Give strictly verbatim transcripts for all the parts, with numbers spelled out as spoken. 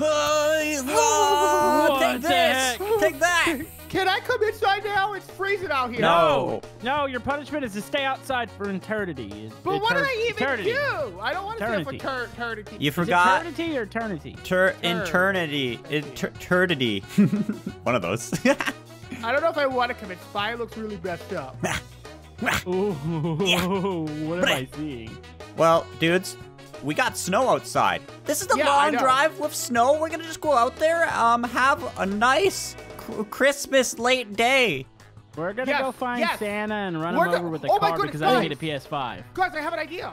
Oh, oh, take this! Take that! Can I come inside now? It's freezing out here. No. No, your punishment is to stay outside for eternity. But Eter what did I even eternity. do? I don't want to stay for ter eternity. You forgot. Is it eternity or eternity? Ter ter eternity. Eternity. One of those. I don't know if I want to come in. Spy looks really messed up. Ooh, yeah. What am I seeing? Well, dudes, we got snow outside. This is the yeah, long drive with snow. We're going to just go out there, um, have a nice Christmas late day. We're going to yes, go find yes. Santa and run We're him over with a oh car goodness, because guys. I need a P S five. Guys, I have an idea.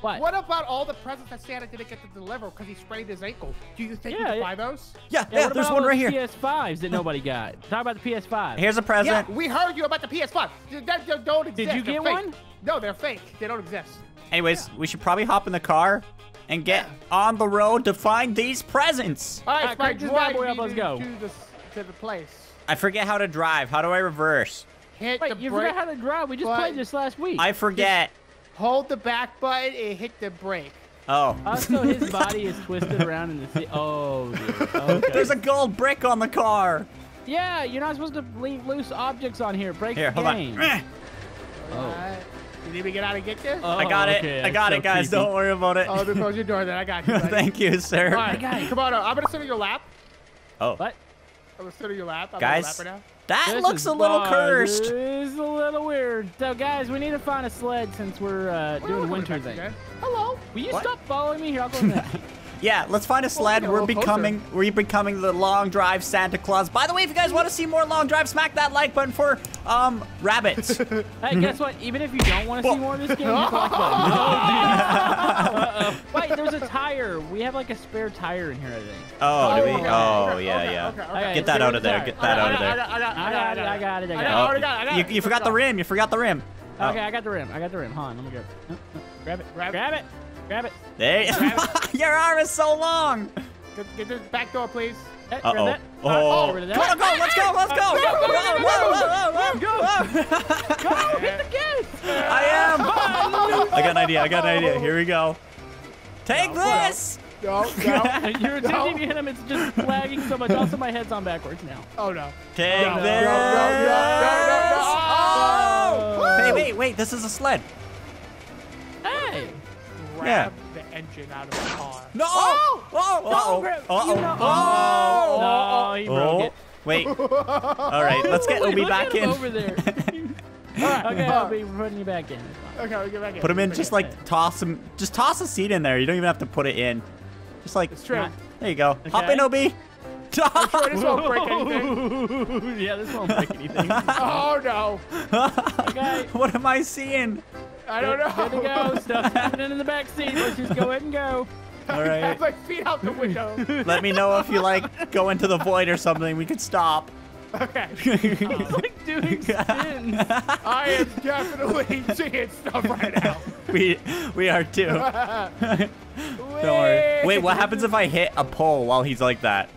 What? What about all the presents that Santa didn't get to deliver because he sprained his ankle? Do you think yeah, you can buy those? Yeah, yeah, yeah there's one right here. P S fives that nobody got. Talk about the P S five. Here's a present. Yeah, we heard you about the P S five. That don't exist. Did you get one? No, they're fake. They don't exist. Anyways, yeah. we should probably hop in the car and get yeah. on the road to find these presents. All right, Spike, just drive up. Let's go. To the, to the place. I forget how to drive. How do I reverse? Hit Wait, the you forgot how to drive. We just but played this last week. I forget. Just hold the back button and hit the brake. Oh. Also, his body is twisted around in the seat. Oh, dude. Okay. There's a gold brick on the car. Yeah, you're not supposed to leave loose objects on here. Break here, the game. Hold on. Oh. All right. You need me to get out and get this? Oh, I got it. Okay. I got so it, guys. Creepy. Don't worry about it. Oh, just close your door then. I got you. Thank you, sir. All right, guys. Come on. I'm going to sit on your lap. Oh. What? I'm going to sit on your lap. I'm guys. Lap right now. That this looks a little fun. cursed. It's a little weird. So, guys, we need to find a sled since we're uh, doing the winter thing. Guys. Hello. Will you what? stop following me here? I'll go next. Yeah, let's find a sled. We're becoming we're becoming the Long Drive Santa Claus. By the way, if you guys want to see more Long Drive, smack that like button for um rabbits. Hey, guess what? Even if you don't want to see more of this game, hit the like button. No, uh-oh. Wait, there's a tire. We have like a spare tire in here, I think. Oh, do we? Oh, yeah, yeah. Get that out of there. Get that out of there. I got it. I got it. I got it. You forgot the rim. You forgot the rim. Okay, I got the rim. I got the rim. Hold on, let me grab it. Grab it. Grab it. Grab it. There you Your arm is so long. Get, get this back door, please. Uh oh. Oh. oh. Come on, go. Let's go. Let's go. Go. Hit the gas. I am. I got an idea. I got an idea. Here we go. Take no, this. No, no. You're attempting to hit him. It's just lagging so much. Also, my head's on backwards now. Oh, no. Take oh, no. this. Oh. Hey, wait, wait. This is a sled. Hey. Grab yeah. the engine out of the car. No! Oh! Oh! Oh! Uh-oh. Oh! You know, oh! No, he broke oh. it. Wait. All right, let's get Obi back in. Over there. All right. Okay, uh, Obi, we're putting you back in. Okay, we get back in. Put him in. Put just like back. toss him. Just toss a seat in there. You don't even have to put it in. Just like. It's true. There you go. Okay. Hop in, Obi. Sure this won't break anything. Yeah, this won't break anything. Oh no. Okay. What am I seeing? I don't know. Good to go. Stuff's happening in the back seat. Let's just go ahead and go. All right. I have my feet out the window. Let me know if you like go into the void or something. We could stop. Okay. He's like doing spins. I am definitely seeing stuff right now. We we are too. Wait. Don't worry. Wait, what happens if I hit a pole while he's like that?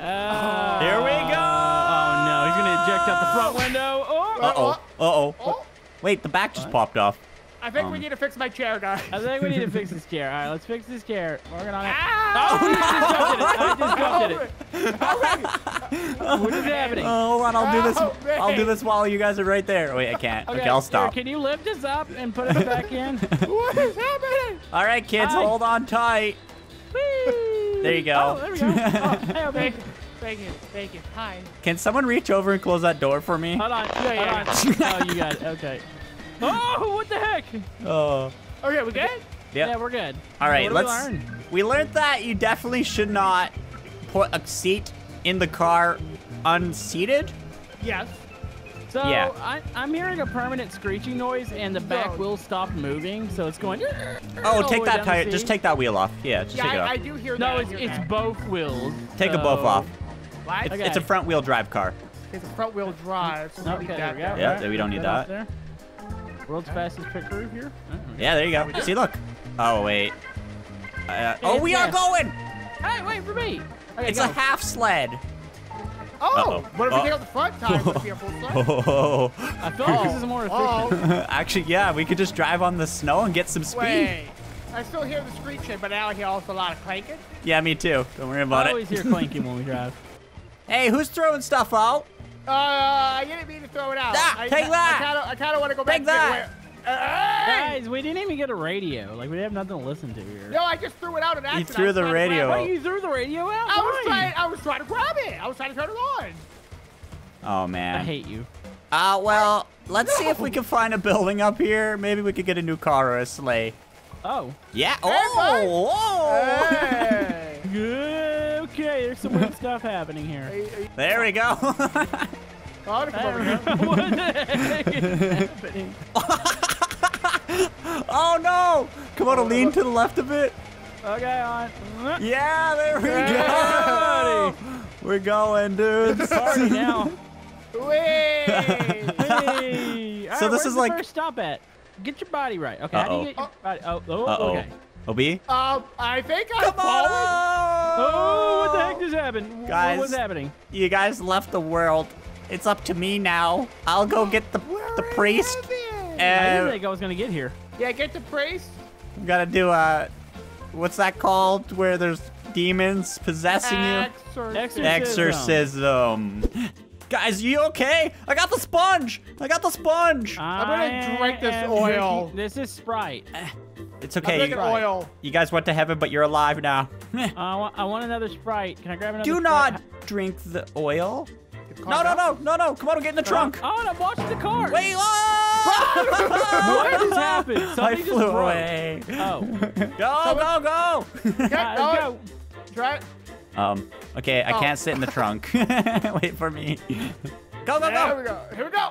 Uh, Here we go. Oh no, he's gonna eject out the front window. Oh. Uh oh. Uh oh. oh. Wait, the back just what? popped off. I think um, we need to fix my chair, guys. I think we need to fix this chair. All right, let's fix this chair. Working on it. Ow! Oh, no! I just jumped in it. I just jumped in it. What is happening? Oh, hold on. I'll do this. Oh, I'll do this while you guys are right there. Wait, I can't. Okay, okay I'll stop. Here, can you lift this up and put it back in? What is happening? All right, kids, I... hold on tight. Whee! There you go. Oh, there we go. Oh, hey, okay. Thank you, thank you. Hi. Can someone reach over and close that door for me? Hold on. Yeah, yeah. Hold on. Oh, you got it. Okay. Oh, what the heck? Oh. Okay, we good? Yep. Yeah, we're good. All right, what let's. We, we learned that you definitely should not put a seat in the car unseated. Yes. So yeah. I, I'm hearing a permanent screeching noise, and the back no. wheel stopped moving, so it's going. Oh, take that tire. Just take that wheel off. Yeah, just yeah, take I, it off. I do hear that. No, it's, it's that. both wheels. Take so. them both off. It's, okay. it's a front wheel drive car. It's a front wheel drive. So okay, we there we go. Yeah, right. we don't need that. that. World's okay. fastest trick room here. Yeah, there you go. Hey. See, look. Oh, wait. Uh, oh, we yes. are going. Hey, wait for me. Okay, it's go. a half sled. Oh, uh-oh. what if we take out the front tires? Would be a full sled? Oh. I feel like this is more efficient. Actually, yeah, we could just drive on the snow and get some speed. Wait. I still hear the screeching, but now I hear also a lot of clanking. Yeah, me too. Don't worry about it. I always hear clanking when we drive. Hey, who's throwing stuff out? Uh, I didn't mean to throw it out. Ah, I, take I, that! I kind of want to go back. Take that! Guys, we didn't even get a radio. Like, we have nothing to listen to here. No, I just threw it out an accident. You threw the radio out. You threw the radio out? I was, trying, I was trying to grab it. I was trying to turn it on. Oh, man. I hate you. Uh, well, let's no. see if we can find a building up here. Maybe we could get a new car or a sleigh. Oh. Yeah. Hey, oh. oh. Hey. Good. Okay, there's some weird stuff happening here. Hey, hey. There we go. What the heck is happening? Oh, no. Come on, oh, lean to the left of it. Okay, on. Yeah, there we yeah. go. We're going, dude. Sorry now. Way. Way. So right, this is the like. First stop at. Get your body right. Okay. Uh -oh. How do you get your body? Oh, oh uh -oh. okay. O B? Um, I think I'm falling. Oh, what the heck just happened? Guys, what's happening? You guys left the world. It's up to me now. I'll go get the Where the priest. And I didn't think I was gonna get here. Yeah, get the priest. We gotta do a, what's that called? Where there's demons possessing Exorcism. you? Exorcism. Exorcism. Guys, you okay? I got the sponge. I got the sponge. I'm gonna drink this oil. Drinking. This is Sprite. It's okay. I'm drinking oil. You guys went to heaven, but you're alive now. uh, I, want, I want another Sprite. Can I grab another? Do not Sprite? drink the oil. No, no, no, no, no. Come on, get in the trunk. Oh, I'm watching the car. Wait, oh! What just happened? Somebody I flew just away. Oh. Go, Someone... go, go, go. Guys, go. Try it. Um, okay, I oh. can't sit in the trunk. Wait for me. Go, go, go. Here we go. Here we go.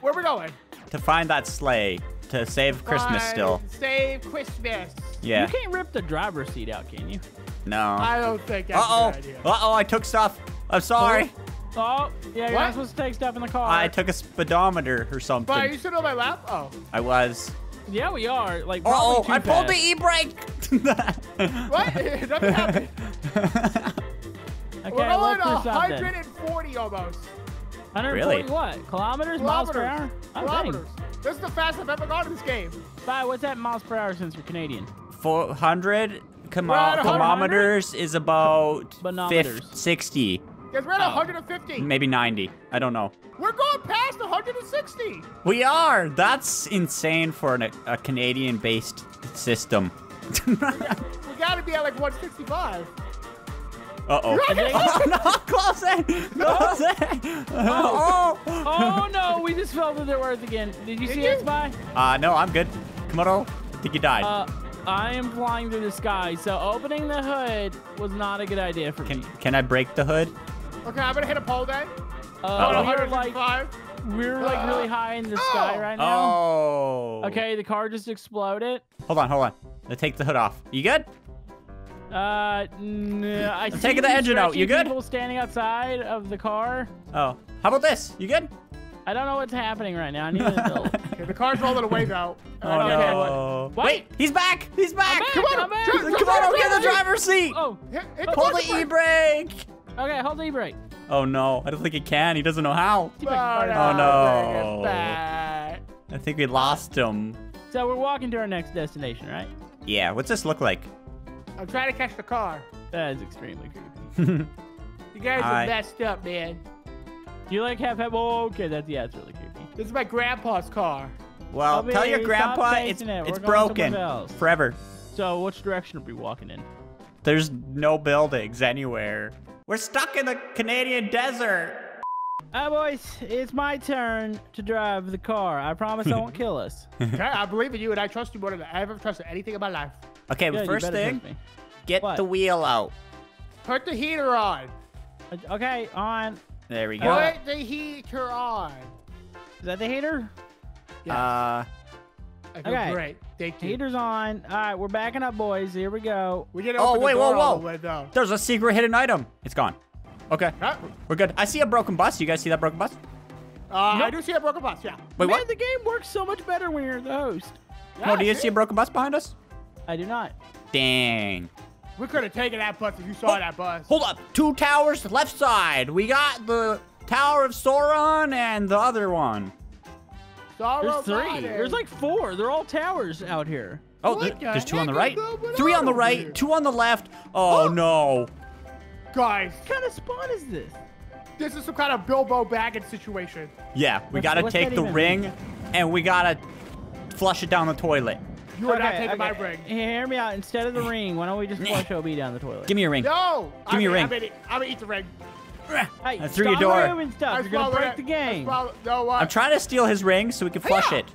Where are we going? To find that sleigh. To save find Christmas still. Save Christmas. Yeah. You can't rip the driver's seat out, can you? No. I don't think that's uh-oh. a good idea. Uh-oh, I took stuff. I'm sorry. Oh, oh. yeah, you're what? not supposed to take stuff in the car. I took a speedometer or something. But are you still on my lap? Oh. I was. Yeah, we are. Like, oh, I pulled the e-brake. What? Nothing happened. Okay, we're going one forty almost. one forty really? What? Kilometers? Kilometers. Miles per hour? Oh, Kilometers. Dang. This is the fastest I've ever gone in this game. Bye, what's that miles per hour since you're Canadian? four hundred kilometers is about sixty. Because we're at oh. one hundred fifty. Maybe ninety. I don't know. We're going past one hundred sixty. We are. That's insane for an, a Canadian-based system. we, got, we gotta be at like one sixty-five. Uh oh. Oh no! Close it! Close it! Oh. Oh no! We just fell to their words again. Did you Did see you? X-Buy? Uh, no, I'm good. Komodo, I think you died. Uh, I am flying through the sky, so opening the hood was not a good idea for can, me. Can I break the hood? Okay, I'm gonna hit a pole then. Uh, uh -oh. We're like we're like uh, really high in the oh. sky right now. Oh. Okay, the car just exploded. Hold on, hold on. I take the hood off. You good? Uh, no, I I'm taking the engine out. You good? People standing outside of the car. Oh, how about this? You good? I don't know what's happening right now. I need to okay, the car's rolling away now. Oh, oh no. no. Wait. Wait, he's back. He's back. back. Come on, back. Come on, come on, get in the driver's seat. Oh, hit, hit oh. hold the e-brake. Okay, hold the e-brake. Oh no, I don't think he can. He doesn't know how. Oh, oh no. no. I think we lost him. So we're walking to our next destination, right? Yeah. What's this look like? I'm trying to catch the car. That is extremely creepy. You guys All are right. messed up, man. You like have have oh, okay, that's yeah, it's really creepy. This is my grandpa's car. Well, I'll tell your grandpa it's it. it's broken forever. So which direction are we walking in? There's no buildings anywhere. We're stuck in the Canadian desert. Hi, boys, it's my turn to drive the car. I promise I won't kill us. Okay, I believe in you and I trust you more than I ever trusted anything in my life. Okay, Good, first thing, get what? the wheel out. Put the heater on. Okay, on. There we go. Put the heater on. Is that the heater? Yes. Uh, okay, great. Thank you. Heater's on. All right, we're backing up, boys. Here we go. We get Oh, wait, whoa, whoa. The There's a secret hidden item. It's gone. Okay, huh? We're good. I see a broken bus. You guys see that broken bus? Uh, nope. I do see a broken bus, yeah. Wait, Man, what? the game works so much better when you're the host. Yeah, oh, do you see a broken bus behind us? I do not. Dang. We could have taken that bus if you saw oh, that bus. Hold up. Two towers left side. We got the Tower of Sauron and the other one. Sauron There's three. There's like four. They're all towers out here. Oh, th there's two on the right. Three on the right, here? Two on the left. Oh, oh. No. Guys. What kind of spawn is this? This is some kind of Bilbo Baggins situation. Yeah, we what's, gotta take the even? ring and we gotta flush it down the toilet. You are okay, not taking okay. my ring. Hear me out. Instead of the ring, why don't we just flush O B down the toilet? Give me a ring. No! Give I'm me a ring. I'm gonna, I'm gonna eat the ring. Hey, I threw your door. Stuff. You're gonna break it. the game. No, I'm trying to steal his ring so we can flush yeah. it.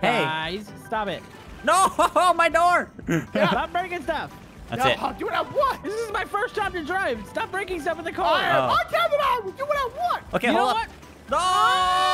Hey. Guys, stop it. No, my door. Yeah. Stop breaking stuff. That's no, it. I'll do what I want. This is my first job to drive. Stop breaking stuff in the car. Oh. I'll tell them I'll do what I want. Okay, you hold know up. What? No!